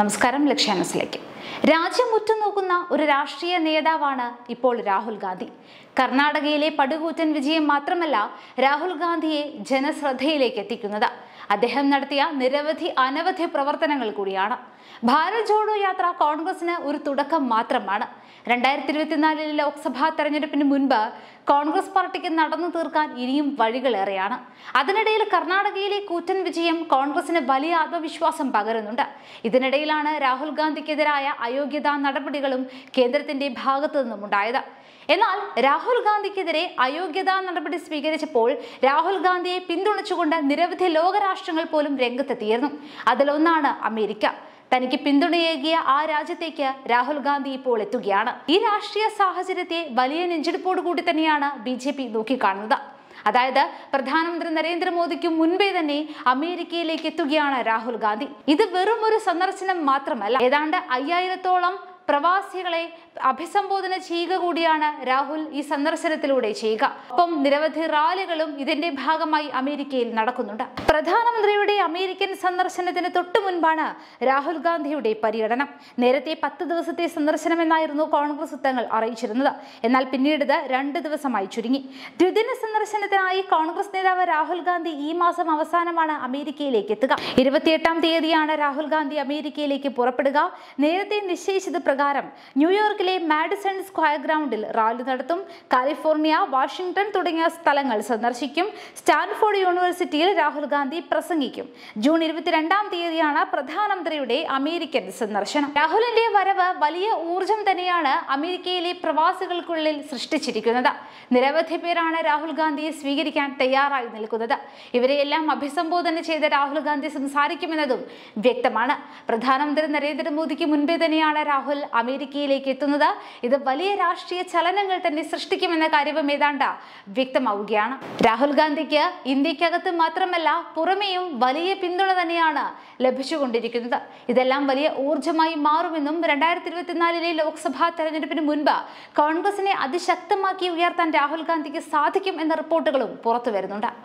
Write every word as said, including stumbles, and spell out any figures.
നമസ്കാരം ലക്ഷ്യാനസിലേക്ക്. രാജ്യം ഉറ്റുനോക്കുന്ന ഒരു രാഷ്ട്രീയ നേതാവാണ് ഇപ്പോൾ രാഹുൽ ഗാന്ധി. കർണാടകയിലെ പടുകൂറ്റൻ വിജയം മാത്രമല്ല രാഹുൽ ഗാന്ധിയെ ജനശ്രദ്ധയിലേക്ക് എത്തിക്കുന്നത് അദ്ദേഹം നടത്തിയ നിരവധി അനവധി പ്രവർത്തനങ്ങൾ കൂടിയാണ്. ഭാരത് ജോഡോ യാത്ര കോൺഗ്രസിന് ഒരു തുടക്കം മാത്രമാണ്. രണ്ടായിരത്തി ഇരുപത്തിനാലിലെ ലോക്സഭാ തെരഞ്ഞെടുപ്പിന് മുൻപ് കോൺഗ്രസ് പാർട്ടിക്ക് നടന്നു തീർക്കാൻ ഇനിയും വഴികളേറെയാണ്. അതിനിടയിൽ കർണാടകയിലെ കൂറ്റൻ വിജയം കോൺഗ്രസിന് വലിയ ആത്മവിശ്വാസം പകരുന്നുണ്ട്. ഇതിനിടയിലാണ് രാഹുൽ ഗാന്ധിക്കെതിരായ അയോഗ്യതാ നടപടികളും കേന്ദ്രത്തിന്റെ ഭാഗത്തു നിന്നും ഉണ്ടായത്. എന്നാൽ രാഹുൽ ഗാന്ധിക്കെതിരെ അയോഗ്യതാ നടപടി സ്വീകരിച്ചപ്പോൾ രാഹുൽ ഗാന്ധിയെ പിന്തുണച്ചുകൊണ്ട് നിരവധി ലോകരാഷ്ട്രങ്ങൾ പോലും രംഗത്തെത്തിയിരുന്നു. അതിലൊന്നാണ് അമേരിക്ക. തനിക്ക് പിന്തുണയേകിയ ആ രാജ്യത്തേക്ക് രാഹുൽ ഗാന്ധി ഇപ്പോൾ എത്തുകയാണ്. ഈ രാഷ്ട്രീയ സാഹചര്യത്തെ വലിയ നെഞ്ചെടുപ്പോടു കൂടി തന്നെയാണ് ബി ജെ പി നോക്കിക്കാണുന്നത്. അതായത് പ്രധാനമന്ത്രി നരേന്ദ്രമോദിക്ക് മുൻപേ തന്നെ അമേരിക്കയിലേക്ക് എത്തുകയാണ് രാഹുൽ ഗാന്ധി. ഇത് വെറും ഒരു സന്ദർശനം മാത്രമല്ല, ഏതാണ്ട് അയ്യായിരത്തോളം പ്രവാസികളെ അഭിസംബോധന ചെയ്യുക കൂടിയാണ് രാഹുൽ ഈ സന്ദർശനത്തിലൂടെ ചെയ്യുക. ഒപ്പം നിരവധി റാലികളും ഇതിന്റെ ഭാഗമായി അമേരിക്കയിൽ നടക്കുന്നുണ്ട്. പ്രധാനമന്ത്രിയുടെ അമേരിക്കൻ സന്ദർശനത്തിന് തൊട്ടു മുൻപാണ് രാഹുൽ ഗാന്ധിയുടെ പര്യടനം. നേരത്തെ പത്ത് ദിവസത്തെ സന്ദർശനമെന്നായിരുന്നു കോൺഗ്രസ് വൃത്തങ്ങൾ അറിയിച്ചിരുന്നത്. എന്നാൽ പിന്നീട് ഇത് രണ്ട് ദിവസമായി ചുരുങ്ങി. ദ്വിദിന സന്ദർശനത്തിനായി കോൺഗ്രസ് നേതാവ് രാഹുൽ ഗാന്ധി ഈ മാസം അവസാനമാണ് അമേരിക്കയിലേക്ക് എത്തുക. ഇരുപത്തിയെട്ടാം തീയതിയാണ് രാഹുൽ ഗാന്ധി അമേരിക്കയിലേക്ക് പുറപ്പെടുക. നേരത്തെ നിശ്ചയിച്ചത് പ്രകാരം ന്യൂയോർക്കിലെ മാഡിസൺ സ്ക്വയർ ഗ്രൗണ്ടിൽ റാലി നടത്തും. കാലിഫോർണിയ, വാഷിംഗ്ടൺ തുടങ്ങിയ സ്ഥലങ്ങൾ സന്ദർശിക്കും. സ്റ്റാൻഫോർഡ് യൂണിവേഴ്സിറ്റിയിൽ രാഹുൽ ഗാന്ധി പ്രസംഗിക്കും. ജൂൺ ഇരുപത്തിരണ്ടാം തീയതിയാണ് പ്രധാനമന്ത്രിയുടെ അമേരിക്കൻ സന്ദർശനം. രാഹുലിന്റെ വരവ് വലിയ ഊർജം തന്നെയാണ് അമേരിക്കയിലെ പ്രവാസികൾക്കുള്ളിൽ സൃഷ്ടിച്ചിരിക്കുന്നത്. നിരവധി പേരാണ് രാഹുൽ ഗാന്ധിയെ സ്വീകരിക്കാൻ തയ്യാറായി നിൽക്കുന്നത്. ഇവരെയെല്ലാം അഭിസംബോധന ചെയ്ത് രാഹുൽ ഗാന്ധി സംസാരിക്കുമെന്നതും വ്യക്തമാണ്. പ്രധാനമന്ത്രി നരേന്ദ്രമോദിക്ക് മുൻപേ തന്നെയാണ് രാഹുൽ അമേരിക്കയിലേക്ക് എത്തുന്നത്. ഇത് വലിയ രാഷ്ട്രീയ ചലനങ്ങൾ തന്നെ സൃഷ്ടിക്കുമെന്ന കാര്യം ഏതാണ്ട് വ്യക്തമാവുകയാണ്. രാഹുൽ ഗാന്ധിക്ക് ഇന്ത്യക്കകത്ത് മാത്രമല്ല പുറമേയും വലിയ പിന്തുണ തന്നെയാണ് ലഭിച്ചുകൊണ്ടിരിക്കുന്നത്. ഇതെല്ലാം വലിയ ഊർജമായി മാറുമെന്നും രണ്ടായിരത്തി ഇരുപത്തിനാലിലെ ലോക്സഭാ തെരഞ്ഞെടുപ്പിന് മുൻപ് കോൺഗ്രസിനെ അതിശക്തമാക്കി ഉയർത്താൻ രാഹുൽ ഗാന്ധിക്ക് സാധിക്കും എന്ന റിപ്പോർട്ടുകളും പുറത്തുവരുന്നുണ്ട്.